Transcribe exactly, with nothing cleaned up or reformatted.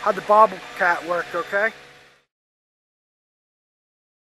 how'd the bobcat work, okay?